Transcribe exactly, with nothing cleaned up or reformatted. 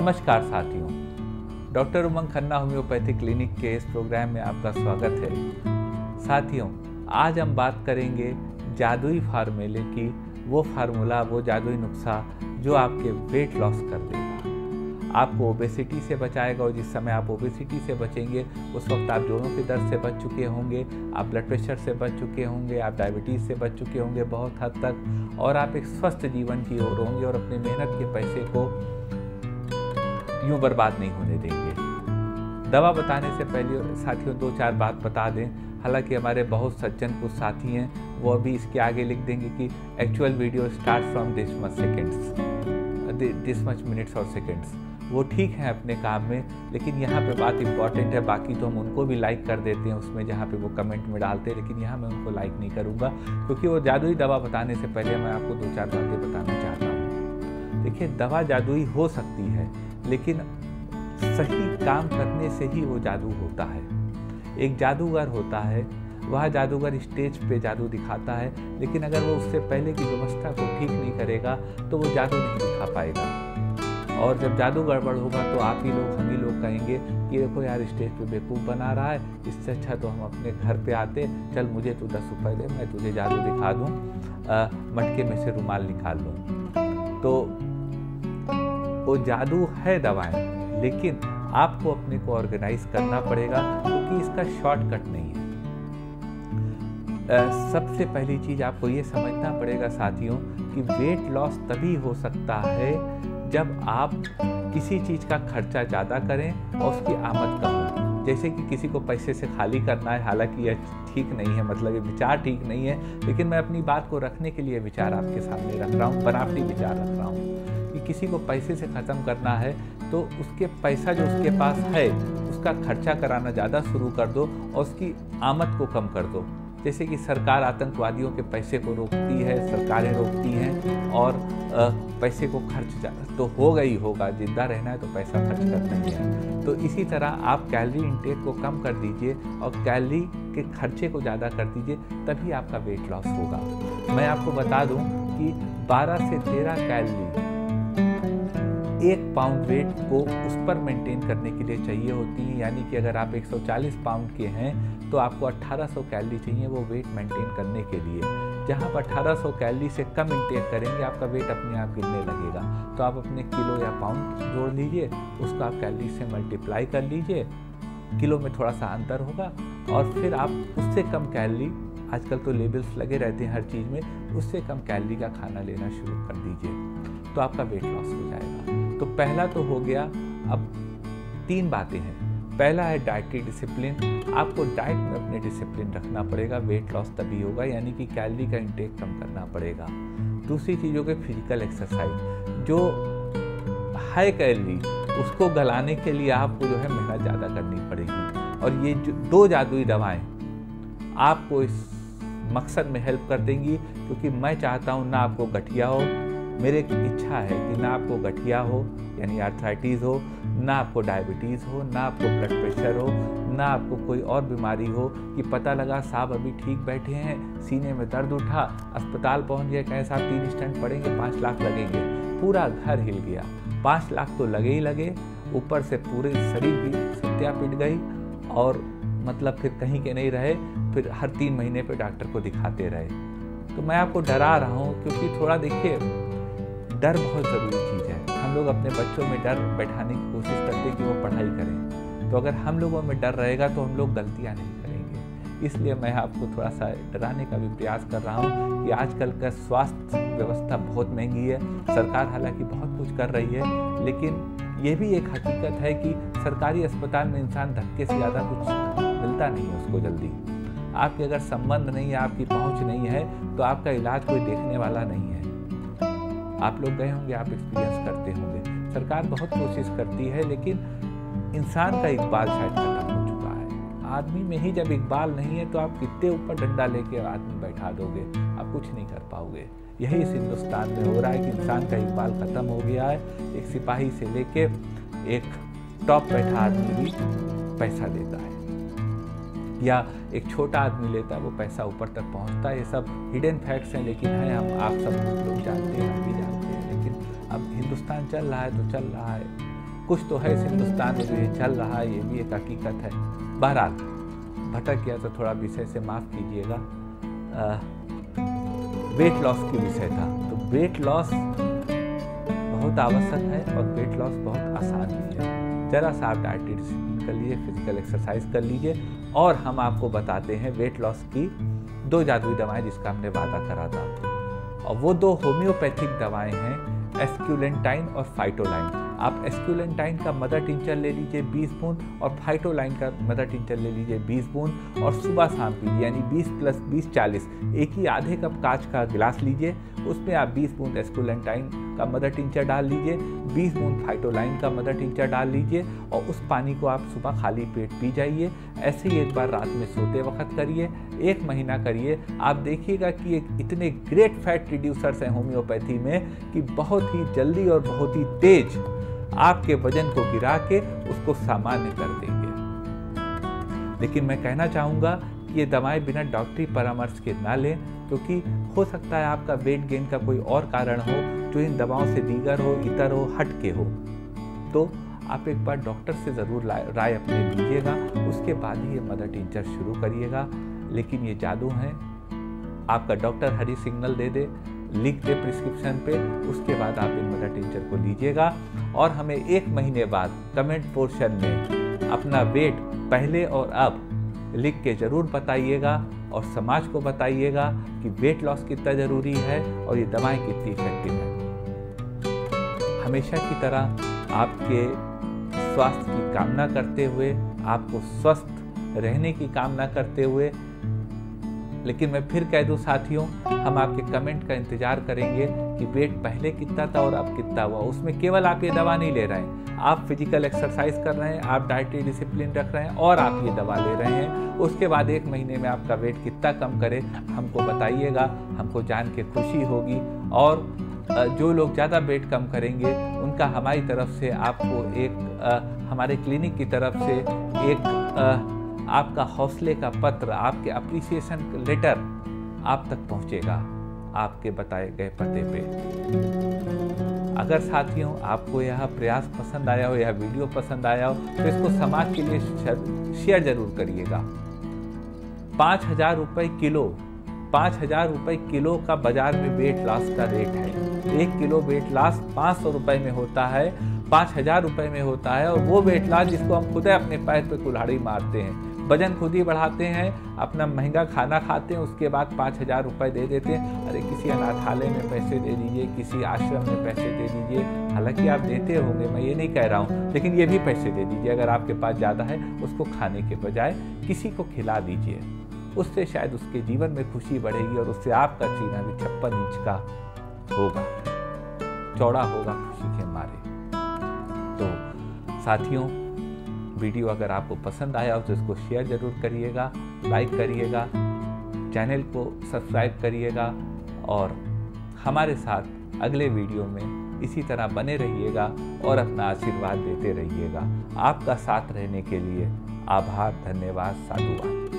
नमस्कार साथियों, doctor Umang Khanna homeopathic clinic के इस प्रोग्राम में आपका स्वागत है। साथियों, आज हम बात करेंगे जादुई फार्मूले की, वो फार्मूला, वो जादुई नुस्खा जो आपके वेट लॉस कर देगा, आपको ओबेसिटी से बचाएगा। और जिस समय आप ओबेसिटी से बचेंगे उस वक्त आप जोड़ों के दर्द से बच चुके होंगे, आप ब्लड प्रेशर से बच चुके होंगे, आप डायबिटीज़ से बच चुके होंगे बहुत हद तक, और आप एक स्वस्थ जीवन की ओर होंगे और अपने मेहनत के पैसे को यूं बर्बाद नहीं होने देंगे। दवा बताने से पहले साथियों दो चार बात बता दें। हालांकि हमारे बहुत सज्जन कुछ साथी हैं वो अभी इसके आगे लिख देंगे कि actual video start from this much seconds, this much minutes और सेकेंड्स। वो ठीक है अपने काम में, लेकिन यहाँ पे बात इम्पॉर्टेंट है। बाकी तो हम उनको भी लाइक कर देते हैं उसमें जहाँ पे वो कमेंट में डालते हैं, लेकिन यहाँ मैं उनको लाइक नहीं करूँगा क्योंकि वो जादुई दवा बताने से पहले मैं आपको दो चार बातें बताना चाहता हूँ। देखिए, दवा जादुई हो सकती है लेकिन सही काम करने से ही वो जादू होता है। एक जादूगर होता है, वह जादूगर स्टेज पे जादू दिखाता है, लेकिन अगर वो उससे पहले की व्यवस्था को ठीक नहीं करेगा तो वो जादू नहीं दिखा पाएगा। और जब जादू गड़बड़ होगा तो आप ही लोग, हम ही लोग कहेंगे कि देखो यार, स्टेज पे बेवकूफ़ बना रहा है, इससे अच्छा तो हम अपने घर पे आते, चल मुझे तू दस रुपये दे, मैं तुझे जादू दिखा दूँ, मटके में से रुमाल निकाल लूँ। तो वो जादू है दवाएं, लेकिन आपको अपने को ऑर्गेनाइज करना पड़ेगा क्योंकि इसका शॉर्टकट नहीं है। सबसे पहली चीज आपको ये समझना पड़ेगा साथियों कि वेट लॉस तभी हो सकता है जब आप किसी चीज का खर्चा ज़्यादा करें और उसकी आमद कम हो। जैसे कि किसी को पैसे से खाली करना है, हालांकि यह ठीक नहीं है, मतलब ये विचार ठीक नहीं है, लेकिन मैं अपनी बात को रखने के लिए विचार आपके सामने रख रहा हूँ, बनावटी विचार रख रहा हूँ कि किसी को पैसे से ख़त्म करना है तो उसके पैसा जो उसके पास है उसका खर्चा कराना ज़्यादा शुरू कर दो और उसकी आमद को कम कर दो। जैसे कि सरकार आतंकवादियों के पैसे को रोकती है, सरकारें रोकती हैं, और आ, पैसे को खर्च तो होगा ही होगा, जिंदा रहना है तो पैसा खर्च करना ही है। तो इसी तरह आप कैलोरी इंटेक को कम कर दीजिए और कैलोरी के खर्चे को ज़्यादा कर दीजिए, तभी आपका वेट लॉस होगा। मैं आपको बता दूँ कि बारह से तेरह कैलोरी एक पाउंड वेट को उस पर मेंटेन करने के लिए चाहिए होती है, यानी कि अगर आप एक सौ चालीस पाउंड के हैं तो आपको अठारह सौ कैलोरी चाहिए वो वेट मेंटेन करने के लिए। जहां आप अठारह सौ कैलोरी से कम इंटेक करेंगे आपका वेट अपने आप गिरने लगेगा। तो आप अपने किलो या पाउंड जोड़ लीजिए, उसको आप कैलोरी से मल्टीप्लाई कर लीजिए, किलो में थोड़ा सा अंतर होगा, और फिर आप उससे कम कैलोरी, आजकल तो लेबल्स लगे रहते हैं हर चीज़ में, उससे कम कैलोरी का खाना लेना शुरू कर दीजिए तो आपका वेट लॉस हो जाएगा। तो पहला तो हो गया। अब तीन बातें हैं। पहला है डाइटरी डिसिप्लिन। आपको डाइट में अपने डिसिप्लिन रखना पड़ेगा, वेट लॉस तभी होगा, यानी कि कैलोरी का इंटेक कम करना पड़ेगा। दूसरी चीज़ हो गई फिजिकल एक्सरसाइज। जो हाई कैलोरी उसको गलाने के लिए आपको जो है मेहनत ज़्यादा करनी पड़ेगी, और ये जो दो जादुई दवाएँ आपको इस मकसद में हेल्प कर देंगी। क्योंकि मैं चाहता हूँ ना आपको गठिया हो, मेरे की इच्छा है कि ना आपको गठिया हो यानी आर्थराइटिस हो, ना आपको डायबिटीज़ हो, ना आपको ब्लड प्रेशर हो, ना आपको कोई और बीमारी हो कि पता लगा साहब अभी ठीक बैठे हैं, सीने में दर्द उठा, अस्पताल पहुँच गए, कहे साहब तीन स्टेंट पड़ेंगे, पाँच लाख लगेंगे, पूरा घर हिल गया। पाँच लाख तो लगे ही लगे, ऊपर से पूरे शरीर की सत्या पिट गई, और मतलब फिर कहीं के नहीं रहे, फिर हर तीन महीने पे डॉक्टर को दिखाते रहे। तो मैं आपको डरा रहा हूँ क्योंकि थोड़ा देखिए, डर बहुत ज़रूरी चीज़ है। हम लोग अपने बच्चों में डर बैठाने की कोशिश करते हैं कि वो पढ़ाई करें, तो अगर हम लोगों में डर रहेगा तो हम लोग गलतियाँ नहीं करेंगे। इसलिए मैं आपको थोड़ा सा डराने का भी प्रयास कर रहा हूँ कि आजकल का स्वास्थ्य व्यवस्था बहुत महंगी है। सरकार हालांकि बहुत कुछ कर रही है, लेकिन ये भी एक हकीकत है कि सरकारी अस्पताल में इंसान धक्के से ज़्यादा कुछ मिलता नहीं है उसको जल्दी। आपके अगर संबंध नहीं है, आपकी पहुंच नहीं है, तो आपका इलाज कोई देखने वाला नहीं है। आप लोग गए होंगे, आप एक्सपीरियंस करते होंगे। सरकार बहुत कोशिश करती है, लेकिन इंसान का इकबाल शायद खत्म हो चुका है। आदमी में ही जब इकबाल नहीं है तो आप कितने ऊपर डंडा लेके आदमी बैठा दोगे, आप कुछ नहीं कर पाओगे। यही इस हिंदुस्तान में हो रहा है कि इंसान का इकबाल खत्म हो गया है। एक सिपाही से लेके एक टॉप बैठा आदमी भी पैसा देता है, या एक छोटा आदमी लेता है, वो पैसा ऊपर तक पहुंचता है। ये सब हिडन फैक्ट्स हैं, लेकिन है हम आप सब लोग जानते हैं, हम भी जानते हैं, लेकिन अब हिंदुस्तान चल रहा है तो चल रहा है। कुछ तो है इस हिंदुस्तान में जो ये चल रहा है, ये भी एक हकीकत है। बहरहाल भटक गया तो थोड़ा विषय से माफ़ कीजिएगा। वेट लॉस की विषय था, तो वेट लॉस बहुत आवश्यक है और वेट लॉस बहुत आसान भी है। जरा सा आप डाइटिट्स कर लीजिए, फिजिकल एक्सरसाइज कर लीजिए, और हम आपको बताते हैं वेट लॉस की दो जादुई दवाएं जिसका हमने वादा करा था, और वो दो होम्योपैथिक दवाएं हैं एस्कुलेंटाइन और फाइटोलाइन। आप एस्कुलेंटाइन का मदर टिंचर ले लीजिए बीस बूंद और फाइटोलाइन का मदर टिंचर ले लीजिए बीस बूंद और सुबह शाम पीजिए, यानी बीस प्लस बीस चालीस। एक ही आधे कप कांच का गिलास लीजिए, उसमें आप बीस बूंद एस्कुलेंटाइन का मदर टिंचर डाल लीजिए, बीस बूंद फाइटोलाइन का मदर टिंचर डाल लीजिए और उस पानी को आप सुबह खाली पेट पी जाइए। ऐसे ही एक बार रात में सोते वक्त करिए, एक महीना करिए, आप देखिएगा कि एक इतने ग्रेट फैट रिड्यूसर्स हैं होम्योपैथी में कि बहुत ही जल्दी और बहुत ही तेज आपके वजन को गिरा के उसको सामान्य कर देंगे। लेकिन मैं कहना चाहूँगा कि ये दवाएं बिना डॉक्टरी परामर्श के ना लें, क्योंकि हो सकता है आपका वेट गेन का कोई और कारण हो जो इन दवाओं से दीगर हो, इतर हो, हटके हो। तो आप एक बार डॉक्टर से ज़रूर राय अपने लीजिएगा, उसके बाद ही ये मदर टिंचर शुरू करिएगा। लेकिन ये जादू है, आपका डॉक्टर हरी सिग्नल दे दे, लिख दे प्रिस्क्रिप्शन पे, उसके बाद आप इन मदर टिंचर को लीजिएगा और हमें एक महीने बाद कमेंट पोर्शन में अपना वेट पहले और अब लिख के ज़रूर बताइएगा और समाज को बताइएगा कि वेट लॉस कितना ज़रूरी है और ये दवाएं कितनी इफेक्टिव है। हमेशा की तरह आपके स्वास्थ्य की कामना करते हुए, आपको स्वस्थ रहने की कामना करते हुए, लेकिन मैं फिर कह दूं साथियों, हम आपके कमेंट का इंतजार करेंगे कि वेट पहले कितना था और अब कितना हुआ। उसमें केवल आप ये दवा नहीं ले रहे हैं, आप फिजिकल एक्सरसाइज कर रहे हैं, आप डाइटरी डिसिप्लिन रख रहे हैं और आप ये दवा ले रहे हैं। उसके बाद एक महीने में आपका वेट कितना कम करे हमको बताइएगा, हमको जान के खुशी होगी। और जो लोग ज़्यादा वेट कम करेंगे उनका हमारी तरफ से आपको एक, हमारे क्लिनिक की तरफ से एक आपका हौसले का पत्र, आपके अप्रिसिएशन लेटर आप तक पहुंचेगा आपके बताए गए पते पे। अगर साथियों आपको यह प्रयास पसंद आया हो, यह वीडियो पसंद आया हो, तो इसको समाज के लिए शेयर जरूर करिएगा। पाँच हजार रुपये किलो पाँच हजार रुपये किलो का बाजार में वेट लॉस का रेट है। एक किलो वेट लॉस पाँच सौ रुपये में होता है, पाँच हजार रुपये में होता है, और वो वेट लॉस जिसको हम खुद अपने पैर पे कुल्हाड़ी मारते हैं, वजन खुद ही बढ़ाते हैं, अपना महंगा खाना खाते हैं, उसके बाद पाँच हज़ार रुपये दे देते हैं। अरे किसी अनाथालय में पैसे दे दीजिए, किसी आश्रम में पैसे दे दीजिए, हालांकि आप देते होंगे, मैं ये नहीं कह रहा हूँ, लेकिन ये भी पैसे दे दीजिए। अगर आपके पास ज़्यादा है उसको खाने के बजाय किसी को खिला दीजिए, उससे शायद उसके जीवन में खुशी बढ़ेगी और उससे आपका जीना भी छप्पन इंच का होगा, चौड़ा होगा खुशी के मारे। तो साथियों वीडियो अगर आपको पसंद आया हो तो इसको शेयर जरूर करिएगा, लाइक करिएगा, चैनल को सब्सक्राइब करिएगा और हमारे साथ अगले वीडियो में इसी तरह बने रहिएगा और अपना आशीर्वाद देते रहिएगा। आपका साथ रहने के लिए आभार, धन्यवाद, साधुवाद।